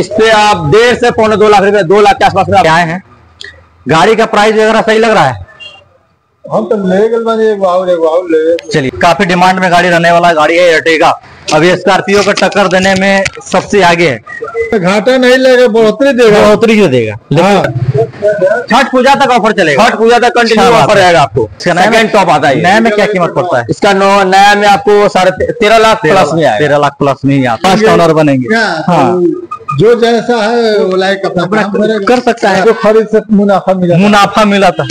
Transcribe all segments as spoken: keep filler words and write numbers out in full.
इस पे आप डेढ़ से पौने दो लाख रुपए दो लाख के आसपास में आए हैं। गाड़ी का प्राइस वगैरह सही लग रहा है? हम तो ले चलिए, काफी डिमांड में गाड़ी रहने वाला गाड़ी है एर्टिगा। अभी स्कॉर्पियो को टक्कर देने में सबसे आगे है। घाटा नहीं लगेगा, बढ़ोतरी देगा, बढ़ोतरी ही देगा। छठ पूजा तक ऑफर चलेगा, छठ पूजा तक कंटिन्यू ऑफर रहेगा आपको। नया टॉप आता है, नया में क्या कीमत पड़ता है इसका? नो नया में आपको साढ़े तेरह लाख प्लस में आएगा, तेरह लाख प्लस में आता है। डॉलर बनेंगे, जो जैसा है वो लाइक अपना कर सकता है, जो खरीद से मुनाफा मिला मुनाफा मिला था।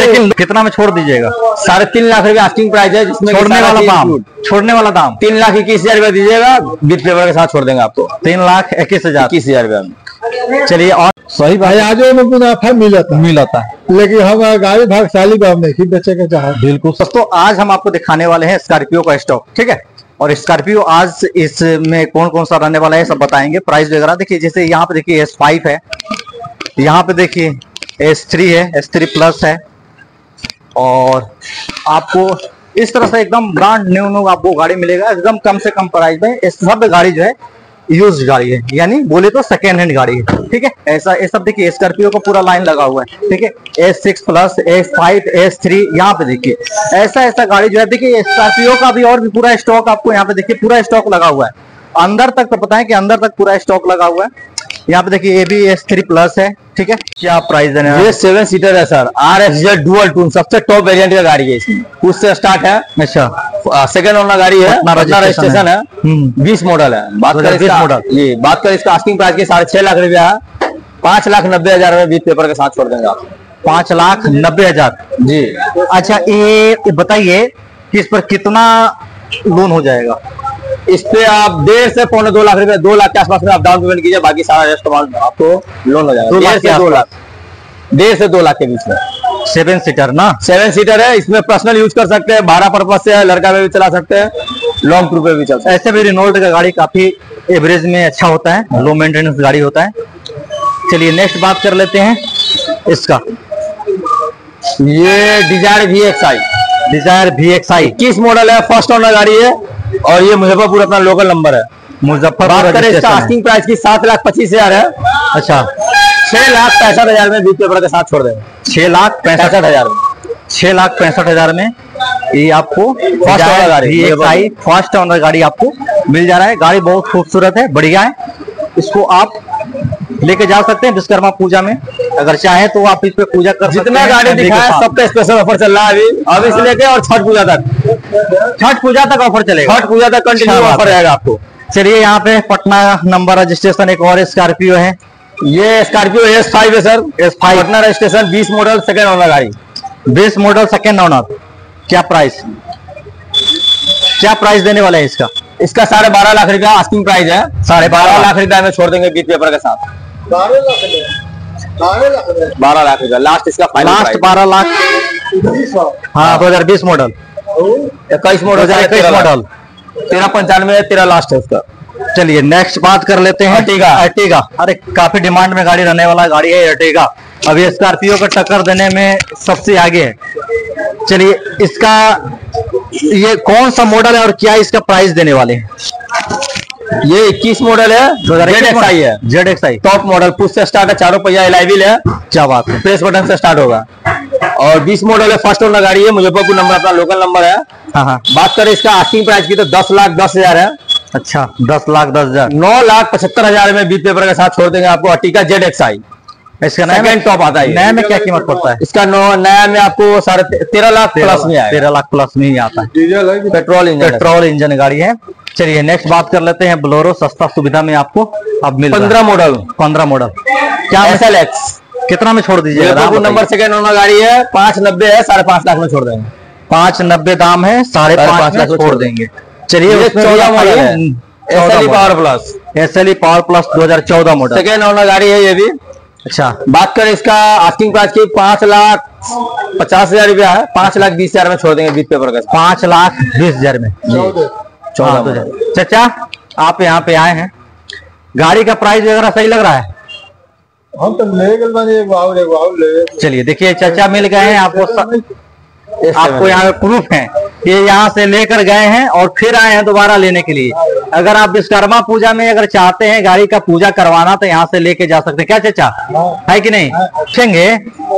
लेकिन कितना में छोड़ दीजिएगा? साढ़े तीन लाख रुपए आस्किंग प्राइस है, जिसमें छोड़ने वाला दाम छोड़ने वाला दाम तीन लाख इक्कीस हजार रुपया दीजिएगा, विद पेपर के साथ छोड़ देंगे आपको तीन लाख इक्कीस हजार इक्कीस हजार रुपया। चलिए, और सही भाई आज में मुनाफा मिला था मिला था लेकिन हम गाड़ी भागशाली बाब नहीं बेचेगा चाहे बिल्कुल। दोस्तों, आज हम आपको दिखाने वाले हैं स्कॉर्पियो का स्टॉक, ठीक है। और स्कॉर्पियो आज इसमें कौन कौन सा रहने वाला है सब बताएंगे, प्राइस वगैरह। देखिए जैसे यहाँ पे देखिए एस फाइव है, यहाँ पे देखिए एस थ्री है, एस थ्री प्लस है, और आपको इस तरह से एकदम ब्रांड न्यू न्यू आपको गाड़ी मिलेगा एकदम कम से कम प्राइस में। इस सब गाड़ी जो है यूज गाड़ी है, यानी बोले तो सेकेंड हैंड गाड़ी है, ठीक है। ऐसा ये सब देखिए स्कॉर्पियो का पूरा लाइन लगा हुआ है, ठीक है। S six plus, S five, S three, यहाँ पे देखिए ऐसा ऐसा गाड़ी जो है। देखिए स्कॉर्पियो का भी और भी पूरा स्टॉक आपको यहाँ पे देखिए पूरा स्टॉक लगा हुआ है अंदर तक, तो पता है कि अंदर तक पूरा स्टॉक लगा हुआ है। यहाँ पे देखिए ये भी एस थ्री प्लस है, ठीक है। क्या प्राइस देने वाले? ये सेवन सीटर है sir, R F Z dual tone, सबसे टॉप वेरिएंट का गाड़ी है। इसमें कुछ से स्टार्ट है, अच्छा सेकंड ओनर गाड़ी है, रजिस्ट्रेशन है, बीस मॉडल है। बात करें बीस मॉडल ये बात करें इसका आस्किंग प्राइस के साढ़े छह लाख रुपया है, पांच लाख नब्बे हजार रुपये बीस पेपर के साथ छोड़ देंगे आप, पांच लाख नब्बे हजार जी। अच्छा ये बताइए कि इस पर कितना लोन हो जाएगा? इस पे आप डेढ़ से पौने दो लाख रुपए दो लाख के आसपास में आप डाउन पेमेंट कीजिए, बाकी सारा रेस्ट आपको लोन हो जाएगा। डेढ़ से दो लाख डेढ़ से दो लाख के बीच में। सेवन सीटर ना, सेवन सीटर है, इसमें पर्सनल यूज कर सकते हैं, बारह पर्पज से है, लड़का में भी चला सकते हैं, लॉन्ग टूर पे भी चल सकते हैं। ऐसे भी रिनोल्ट का गाड़ी काफी एवरेज में अच्छा होता है, लो मेंटेनेंस गाड़ी होता है। चलिए नेक्स्ट बात कर लेते हैं इसका, ये Dzire V X I Dzire V X I इक्कीस मॉडल है, फर्स्ट ओनर गाड़ी है, और ये मुजफ्फरपुर अपना लोकल नंबर है। मुजफ्फरपुर इसका आस्किंग प्राइस की सात लाख पच्चीस हजार है, अच्छा छह लाख पैंसठ हजार में बीस पेपर के साथ छोड़ देंगे, छह लाख पैंसठ हजार में छह लाख पैंसठ हजार में ये आपको फर्स्ट ओनर गाड़ी फर्स्ट ओनर गाड़ी आपको मिल जा रहा है। गाड़ी बहुत खूबसूरत है, बढ़िया है, इसको आप लेके जा सकते हैं विश्वकर्मा पूजा में, अगर चाहे तो आप इस पे पूजा कर सकते हैं। जितना गाड़ी दिखाया सब पे स्पेशल ऑफर चल रहा है अभी, अब इसे लेके और छठ पूजा तक छठ पूजा तक ऑफर चलेगा, छठ पूजा तक कंटिन्यू ऑफर रहेगा आपको। चलिए, यहाँ पे पटना नंबर रजिस्ट्रेशन एक और स्कॉर्पियो है, ये स्कॉर्पियो एस फाइव है sir, S five Patna registration, बीस मॉडल सेकेंड ऑनर गाड़ी, बीस मॉडल सेकेंड ऑनर। क्या प्राइस क्या प्राइस देने वाला है इसका? इसका साढ़े बारह लाख रुपया आस्किंग प्राइस है, साढ़े बारह लाख रुपया में छोड़ देंगे बीस पेपर के साथ, बारह लाख बारह लाख लास्ट इसका लास्ट बारह लाख हाँ दो हजार बीस मॉडल इक्कीस मॉडल इक्कीस मॉडल तेरह पंचानवे तेरह लास्ट है इसका। चलिए नेक्स्ट बात कर लेते हैं एर्टिगा। एर्टिगा अरे काफी डिमांड में गाड़ी रहने वाला गाड़ी है एर्टिगा, अभी स्कॉर्पियो को टक्कर देने में सबसे आगे है। चलिए, इसका ये कौन सा मॉडल है और क्या इसका प्राइस देने वाले हैं? ये इक्कीस मॉडल है, जेड एक्स आई है, Z X I top model, push से स्टार्ट है, चारों पहिया एलआईवील है, क्या बात है, प्रेस बटन से स्टार्ट होगा, और बीस मॉडल है, फर्स्ट ओनर गाड़ी है, मुजफ्फरपुर नंबर अपना लोकल नंबर है। हाँ, बात करें इसका आस्किंग प्राइस की तो दस लाख दस हजार है, अच्छा दस लाख दस हजार नौ लाख पचहत्तर हजार में बीस पेपर के साथ छोड़ देंगे आपको एर्टिगा जेड एक्स आई। इसका नया टॉप आता है, नया में क्या कीमत पड़ता है इसका? नो नया में आपको साढ़े तेरह लाख प्लस में आएगा, तेरह लाख प्लस में ही आता है, पेट्रोल इंजन पेट्रोल इंजन गाड़ी है। चलिए नेक्स्ट बात कर लेते हैं बोलेरो, सस्ता सुविधा में आपको अब मिल पंद्रह मॉडल पंद्रह मॉडल क्या एस एल एक्स कितना में छोड़ दीजिएगा? नंबर सेकंड ओनर गाड़ी है, पांच नब्बे है, साढ़े पांच लाख में छोड़ देंगे, पांच नब्बे दाम है, साढ़े पांच लाख में छोड़ देंगे। चलिए, चौदह मॉडल है SLE power plus, SLE power plus दो हजार चौदह मॉडल सेकेंड ओनर गाड़ी है ये भी। अच्छा, बात करें इसका आस्किंग प्राइस की पांच लाख पचास हजार रुपया है, पांच लाख बीस हजार में छोड़ देंगे बीस पेपर का, पांच लाख बीस हजार में। चौदह चाचा, आप यहाँ पे आए हैं, गाड़ी का प्राइस वगैरह सही लग रहा है? हम तो ले चलिए, देखिए चाचा मिल गए हैं आपको, आपको यहाँ प्रूफ है, ये यहाँ से लेकर गए हैं और फिर आए हैं दोबारा लेने के लिए। अगर आप विश्वकर्मा पूजा में अगर चाहते हैं गाड़ी का पूजा करवाना तो यहाँ से लेके जा सकते हैं। क्या चाचा है कि नहीं? पूछेंगे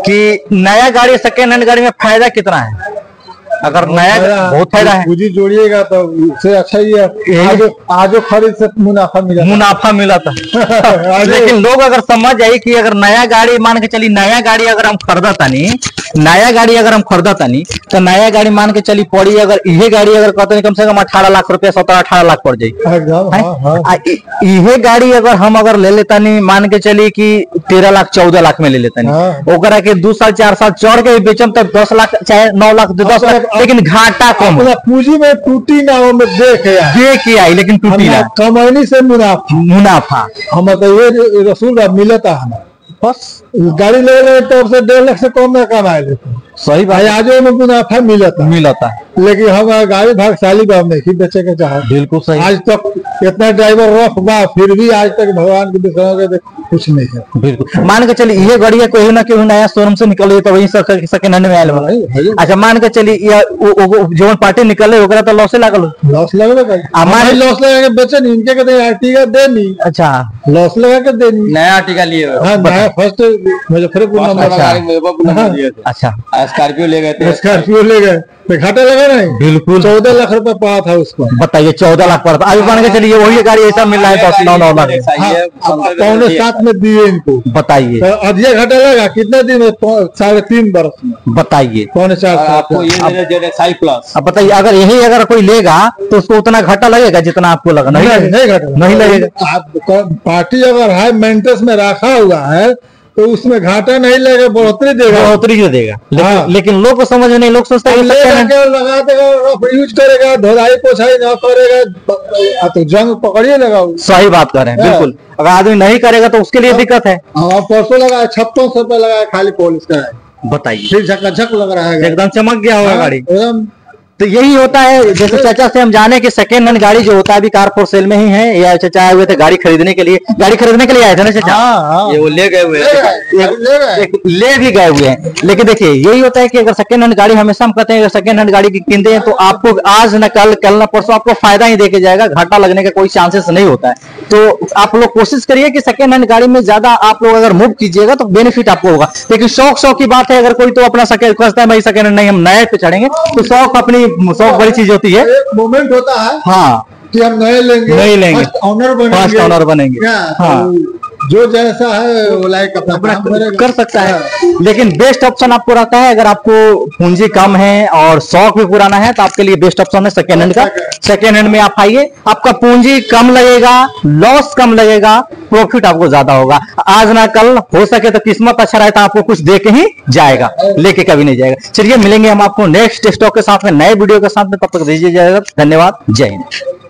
कि नया गाड़ी सेकेंड हैंड गाड़ी में फायदा कितना है? अगर नया बहुत फायदा है, पूंजी जोड़िएगा तो उससे अच्छा ही है। आज आज खरीद से मुनाफा मिला मुनाफा मिला था लेकिन लोग अगर समझ जाए कि अगर नया गाड़ी मान के चली, नया गाड़ी अगर हम खरीदा तानी नया गाड़ी अगर हम खरीदा तानी तो नया गाड़ी मान के चली पड़ी, अगर ये गाड़ी अगर कहते कम से कम अठारह लाख रुपया सत्रह अठारह लाख पड़ जाये। ये गाड़ी अगर हम अगर ले लेता नहीं मान के चली की तेरह लाख चौदह लाख में ले लेता नहीं, दू साल चार साल चढ़ के बेचम तो दस लाख चाहे नौ लाख दस लाख, लेकिन घाटा कम। पूंजी में टूटी ना हो, में देख देख आई लेकिन टूटी ना, कमानी से मुनाफा मुनाफा हम ये रसूल मिलता है। बस गाड़ी ले रहे तो से डेढ़ लाख से कम में कमाए, सही भाई आज में मुनाफा मिलता मिलता है, लेकिन हम गाड़ी भागशाली बा नहीं बेचे के चाहे। बिल्कुल सही, आज तक इतना ड्राइवर रफ बा फिर भी आज तक भगवान के कुछ नहीं है। बिल्कुल मान के चलिए ये गाड़िया कोई ना कोई नया शोरूम से निकल तो वही सेकेंड हैंड में आयल है। अच्छा मान के चलिए जवन पार्टी निकले तो लॉसे लागल लॉस लगे लॉस लगा के बेचे नहीं, इनके कहते आर्टिका देनी। अच्छा लॉस लगा के देनी, नया आर्टिका लिए फर्स्ट मुजफ्फरपुर। अच्छा स्कॉर्पियो ले गए थे, स्कॉर्पियो ले गए तो घाटा लगा नहीं। बिल्कुल चौदह लाख रुपए पड़ा था उसको, बताइए चौदह लाख पड़ा था। अभी मान के चलिए वही गाड़ी ऐसा मिल रहा है दस नौ नौ लाख पौने सात में दिए इनको, बताइए अधिया घाटा लगा कितने दिन में? साढ़े तीन बरस में, बताइए पौने चार साल प्लस। अब बताइए अगर यही अगर कोई लेगा तो उसको उतना घाटा लगेगा जितना आपको लगा? नहीं नहीं लगेगा। पार्टी अगर है मेंटेनेंस में रखा हुआ है तो उसमें घाटा नहीं लगेगा, बढ़ोतरी देगा बढ़ोतरी क्यों देगा। लेकिन, हाँ। लेकिन लोग को समझ नहीं, लोग सोचते हैं लगा देगा यूज करेगा धोलाई पोछाई ना करेगा तो जंग पकड़िए लगा। सही बात कर रहे हैं, बिल्कुल। अगर आदमी नहीं करेगा तो उसके लिए दिक्कत है। परसों लगाया छप्पन सौ रुपये लगाया खाली पॉलिश कराया, बताइए फिर झकझक लग रहा है, एकदम चमक गया होगा गाड़ी। तो यही होता है, जैसे चाचा से हम जाने कि सेकेंड हैंड गाड़ी जो होता है अभी कार फॉर सेल में ही है। या चाचा आए हुए थे गाड़ी खरीदने के लिए, गाड़ी खरीदने के लिए आए थे ना चाचा? ये वो ले गए हुए हैं, ले भी गए हुए हैं। लेकिन देखिए यही होता है कि अगर सेकेंड हैंड गाड़ी हमेशा हम कहते हैं अगर सेकेंड हैंड गाड़ी की कीनते हैं तो आपको आज न कल कल न परसों आपको फायदा ही देके जाएगा, घाटा लगने का कोई चांसेस नहीं होता है। तो आप लोग कोशिश करिए कि सेकेंड हैंड गाड़ी में ज्यादा आप लोग अगर मूव कीजिएगा तो बेनिफिट आपको होगा। लेकिन शौक शौक की बात है, अगर कोई तो अपना कहता है भाई सेकेंड हैंड नहीं हम नए पे चढ़ेंगे, तो शौक अपनी शौक बड़ी चीज होती है। एक मोमेंट होता है हाँ कि हम नए लेंगे नहीं लेंगे फर्स्ट ऑनर बनेंगे। हाँ जो जैसा है वो लाइक अपना, अपना कर सकता है। लेकिन बेस्ट ऑप्शन आपको रहता है अगर आपको पूंजी कम है और शौक भी पुराना है तो आपके लिए बेस्ट ऑप्शन है सेकेंड हैंड का। सेकेंड हैंड में आप आइए, आपका पूंजी कम लगेगा, लॉस कम लगेगा, प्रॉफिट आपको ज्यादा होगा। आज ना कल हो सके तो किस्मत अच्छा रहता है आपको कुछ दे के ही जाएगा, लेके कभी नहीं जाएगा। चलिए मिलेंगे हम आपको नेक्स्ट स्टॉक के साथ में, नए वीडियो के साथ में, तब तक दीजिए जाएगा। धन्यवाद, जय हिंद।